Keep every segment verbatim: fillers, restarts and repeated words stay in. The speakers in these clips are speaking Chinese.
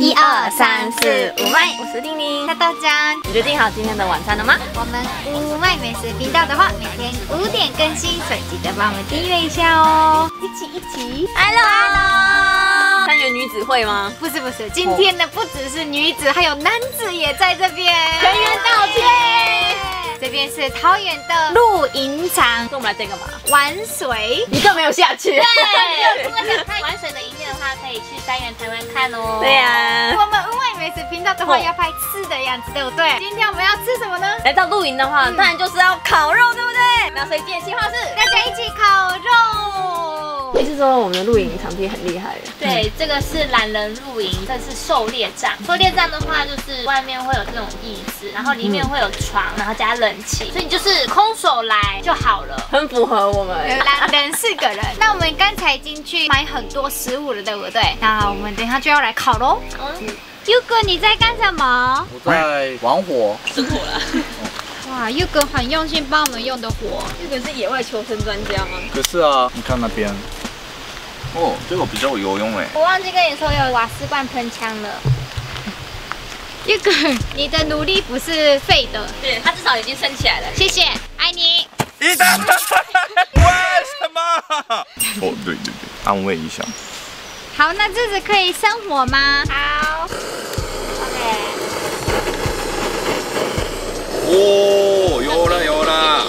一二三四五麦，我是丁丁，大家。你决定好今天的晚餐了吗？我们五麦美食频道的话，每天五点更新，所以记得帮我们订阅一下哦。一起一起 ，Hello Hello。三元女子会吗？不是不是，今天呢不只是女子，还有男子也在这边。全员道歉。 这边是桃园的露营场，那我们来这个嘛，玩水，你更没有下去。对，如果想看玩水的影片的话，可以去三元台湾看哦。对呀，我们五麦美食频道的话要拍吃的样子，对不对？今天我们要吃什么呢？来到露营的话，当然就是要烤肉，对不对？那所以今天计划是大家一起烤肉。意思说我们的露营场地很厉害。对，这个是懒人露营，这是狩猎帐。狩猎帐的话，就是外面会有这种椅子，然后里面会有床，然后加冷。 所以你就是空手来就好了，很符合我们两人四个人。那我们刚才已经去买很多食物了，对不对？那我们等一下就要来烤喽。嗯，佑哥你在干什么？我在玩火，生火了。哇，佑哥很用心帮我们用的火。佑哥是野外求生专家吗？可是啊，你看那边，哦，这个比较有用哎。我忘记跟你说有瓦斯罐喷枪了。 佑哥，你的努力不是废的，对，它至少已经升起来了。谢谢，爱你。一打，为什么？哦，对对对，安慰一下。好，那这次可以生火吗？好。OK。哦，有了有了。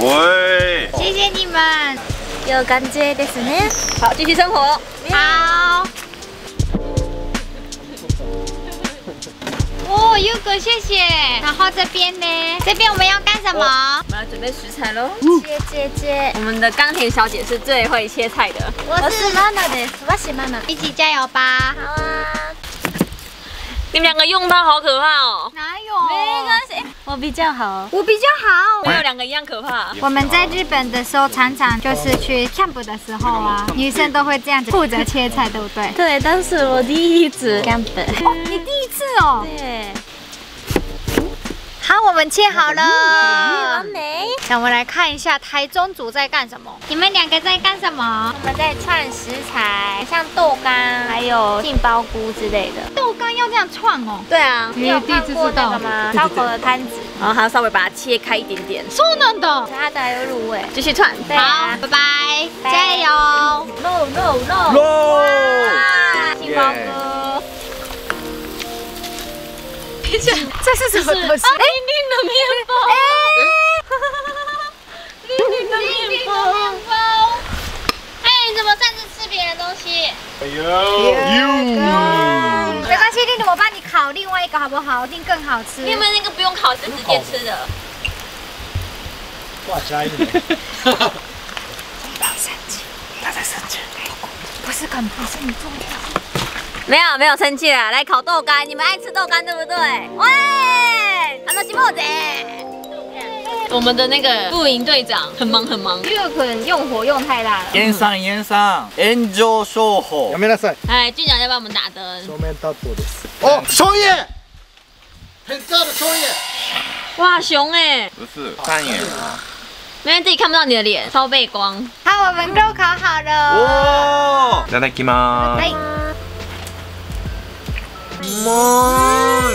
喂。谢谢你们。有感觉ですね。好，继续生火。好。 哦，佑哥，谢谢。然后这边呢，这边我们要干什么？哦、我们要准备食材喽。切切切！我们的钢铁小姐是最会切菜的。我是妈妈的，我是妈妈。一起加油吧！好啊。你们两个用它好可怕哦。哪有？没关系，我比较好，我比较好。没有两个一样可怕。我们在日本的时候，常常就是去 camp 的时候啊，女生都会这样子负责切菜，对不对？对，但是我第一次 camp。哦，你第一次哦。对。 好，我们切好了，完美。那我们来看一下台中组在干什么？你们两个在干什么？我们在串食材，像豆干，还有杏鲍菇之类的。豆干要这样串哦？对啊，你有看过那个吗？烧烤的摊子，然后还要稍微把它切开一点点。そうなんだ。它的还有入味，继续串。好，拜拜，加油 ！No no no no！ 杏鲍菇。 这是什么东西？哎，玲玲的面包！哎，玲玲的面包！哎，你怎么擅自吃别人的东西？哎呦！没关系，玲玲，我帮你烤另外一个好不好？一定更好吃。因为那个不用烤，是直接吃的。哇塞！大生气，大生气！不是很不是你重要。 没有没有生气啦，来烤豆干，你们爱吃豆干对不对？喂，好了，西莫子。我们的那个露营队长很忙很忙，因为可能用火用太大了。炎上炎上，炎上烧火。やめなさい。哎，俊长在帮我们打灯。正面打灯です。哦，少爷，很大的少爷。哇，熊哎。不是，三眼啊。没人自己看不到你的脸，超背光。好，我们肉烤好了。いただきます。はい。 哦，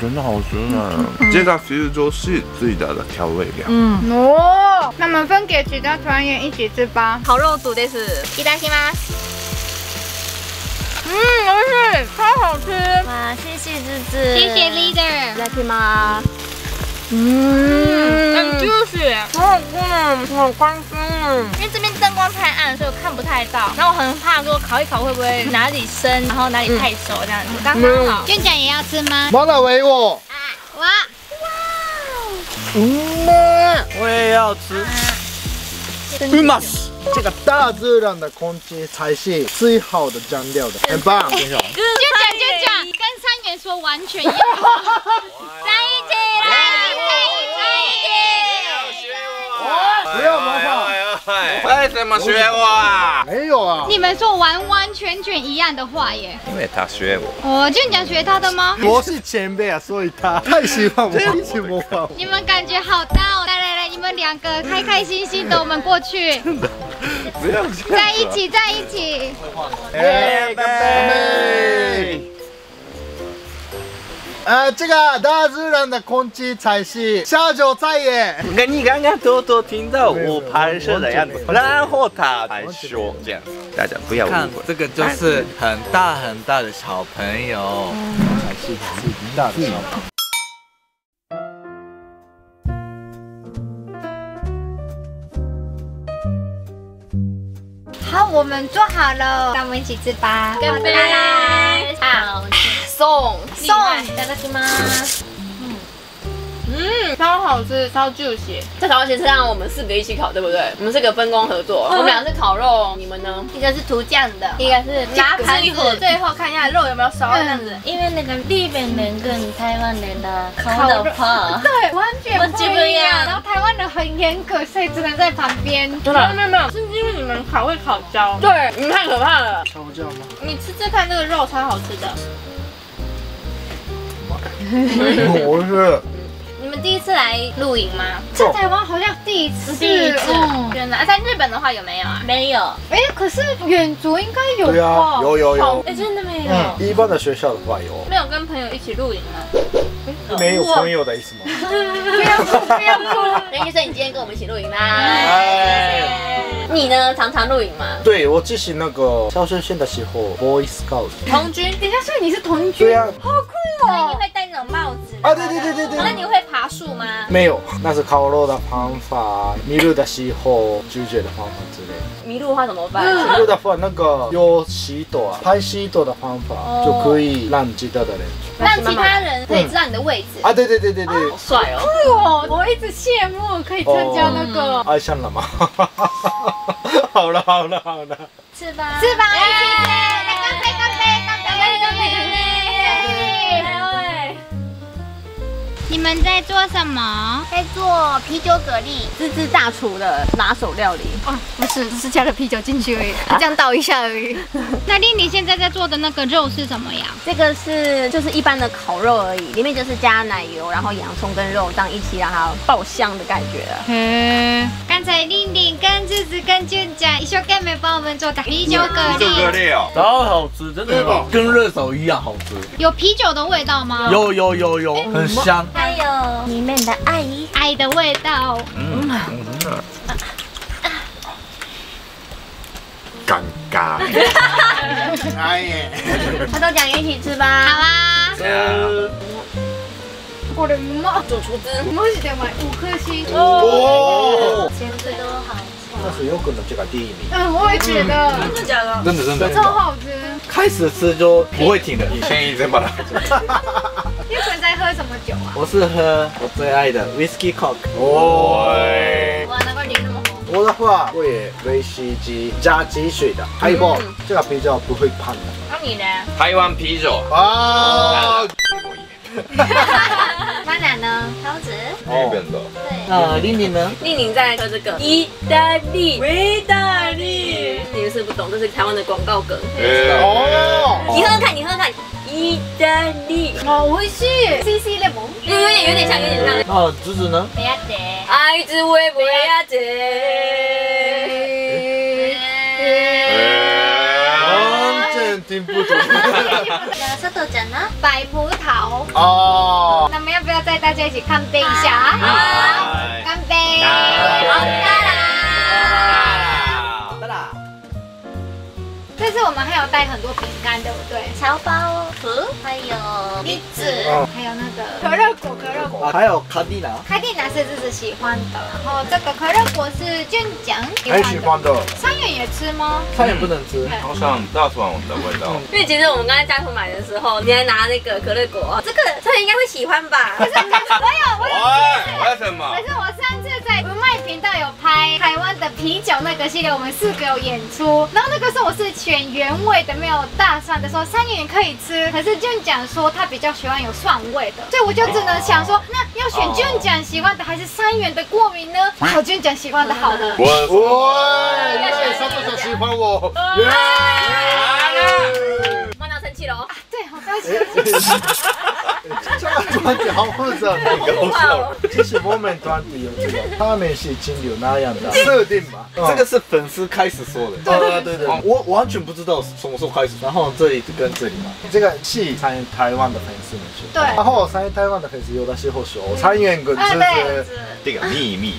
真的好吃呢！这个其实就是最大的调味料。嗯哦，那我们分给其他团员一起吃吧。烤肉组的是，いただきます。嗯，美味，超好吃。哇，谢谢芝芝，谢谢 leader。いただきます。嗯，很 juicy， 好好吃呢，好光鲜呢。因为这边灯光太暗，所以我看不太到。然后我很怕说烤一烤会不会哪里生，然后哪里太熟这样子，刚刚好。俊展也要吃吗？马老维我。啊，我。哇。嗯嘛，我也要吃。嗯嘛，这个大自然的空气才是最好的酱料的，很棒。俊展，俊展，跟三元说完全一样。三元姐。 不要模仿！为什么学我啊？没有啊！你们说完完全全一样的话耶！因为他学我。哦，就你想学他的吗？我是前辈啊，所以他太喜欢我，一起模仿。你们感觉好大哦！来来来，你们两个开开心心的，我们过去。不要在一起，在一起。哎，干杯！呃，这个大自然的空气才是下酒菜耶。那你刚刚偷偷听到我拍摄的样子，然后他还说这样，大家不要误会。看，这个就是很大很大的小朋友，才是很大的小朋友。 好，我们做好了，让我们一起吃吧。干杯！好，送送，大家吃吗？嗯嗯，超好吃，超 juicy。这烤肉其实让我们四个一起烤，对不对？我们四个分工合作，我们俩是烤肉，你们呢？一个是涂酱的，一个是拿盘子，最后看一下肉有没有熟这样子。因为那个日本人跟台湾人的烤肉法，对，完全不一样。然后台湾人很严格，所以只能在旁边。真的？没有没有。 你们烤会烤焦，对，你们太可怕了。烤焦吗？你吃吃看，这个肉超好吃的。我是。你们第一次来露营吗？在台湾好像第一次。第一次。原来在日本的话有没有啊？没有。哎，可是远足应该有吧？有有有。哎，真的没有。一般的学校的话有。没有跟朋友一起露营吗？ 没有朋友的意思吗？不要哭，不要哭！林医生，你今天跟我们一起露营啦！你呢，常常露营吗？对，我之前那个小学生的时候 ，Boy Scouts 童军。等一下，所以你是童军？对呀，好酷哦！所以你会戴那种帽子啊？对对对对对。那你会爬树吗？没有，那是烤肉的方法，迷路的时候拒绝的方法之类的。迷路的话怎么办？迷路的话，那个有石头啊，拍石头的方法就可以让其他的人，让其他人可以知道你的位置。 啊，对对对对对，好帅哦！酷哦，我一直羡慕可以参加那个。爱上了吗？好了好了好了，吃吧吃吧，来干杯干杯干杯干杯干杯！来，你们在做什么？在做啤酒蛤蜊，这是大厨的拿手料理。哦，不是，只是加了啤酒进去而已，这样倒一下而已。那丽，你现在在做的那个肉是什么呀？ 这个是就是一般的烤肉而已，里面就是加奶油，然后洋葱跟肉这样一起让它爆香的感觉了。嗯，刚才玲玲跟智子跟娟娟一起干美帮我们做的啤酒蛤蜊哦，超好吃，真的很好，跟热手一样好吃。有啤酒的味道吗？有有有有，很香。还有里面的爱爱的味道。嗯，尴尬。 哎耶！他都讲一起吃吧，好啊。我的妈！主厨子，マジでうまい，五颗星。哦，全部都好吃。那是よくの这个第一名。嗯，我也觉得。真的假的？真的真的。超好吃。开始吃就不会停的，一天一直把它。你们在喝什么酒啊？我是喝我最爱的 whisky cock。哦。哇，难怪你那么。 我的话，我也威士忌加汽水的，还有不，这个啤酒不会胖的。那你呢？台湾啤酒啊，妈奶呢？桃子，日本的。对。那丽丽呢？丽丽在喝这个意大利，意大利。你们是不懂，这是台湾的广告梗。哦。你喝喝看，你喝喝看。 意大利，好美味しい。C C レモン，有有点有点像，有点像。啊，芝芝呢？不要得，爱滋味不要得。完全听不懂。佐藤ちゃん呢？白葡萄。哦。那我们要不要带大家一起干杯一下啊？好，干杯！好啦，好啦。 这次我们还有带很多饼干，对不对？茶包盒，还有栗子，还有那个可乐果，可乐果，还有卡蒂娜。卡蒂娜是自己喜欢的，然后这个可乐果是俊奖喜欢的。三元也吃吗？三元不能吃，好像大蒜的味道。因为其实我们刚才家属买的时候，你还拿那个可乐果，这个他应该会喜欢吧？可是我有，我有。为什么？可是我上次在文迈频道有拍台湾的啤酒那个系列，我们四个有演出，然后那个时候我是。 选原味的没有大蒜的时候，三元可以吃，可是俊讲说他比较喜欢有蒜味的，所以我就只能想说，那要选俊讲喜欢的还是三元的过敏呢？好，俊讲喜欢的好了。我我，因为三元喜欢我。妈娘生气了哦。对，好高兴。这个团体好复杂，其实我们团体有这个，他们是金牛那样的设定嘛。这个是粉丝开始说的。对对对，我完全不知道什么时候开始。然后这里跟这里嘛，这个是参与台湾的粉丝们说。对。然后参与台湾的粉丝有的时候说参与个就是这个秘密。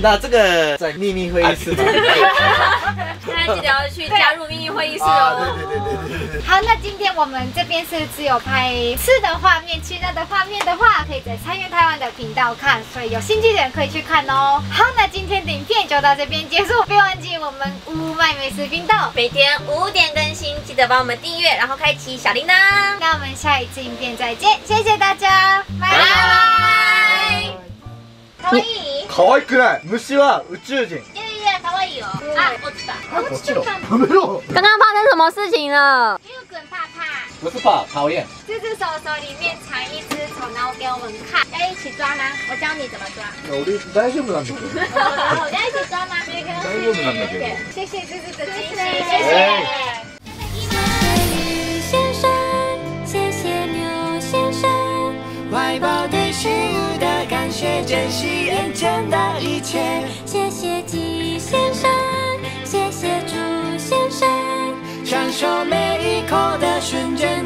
那这个在秘密会议室吗？大家记得要去加入秘密会议室哦。对对对对对。好，那今天我们这边是只有拍吃的画面，其他的画面的话，可以在参与台湾的频道看，所以有兴趣的人可以去看哦。好，那今天的影片就到这边结束，别忘记我们乌麦美食频道每天五点更新，记得帮我们订阅，然后开启小铃铛。那我们下一次影片再见，谢谢大家，拜拜。可以。可愛くない。虫は宇宙人。いやいや可愛いよ。あ、落ちた。落ちちゃった。やめろ。刚刚发生什么事情了？没有滚怕怕。不是怕，讨厌。这只手手里面藏一只手，然后给我们看，要一起抓吗？我教你怎么抓。我大丈夫なんだけど。我要一起抓吗？大丈夫なんだけど。谢谢这只的惊喜，谢谢。先生，谢谢牛先生，怀抱对食物的。 学珍惜眼前的一切，谢谢季先生，谢谢朱先生，享受每一口的瞬间。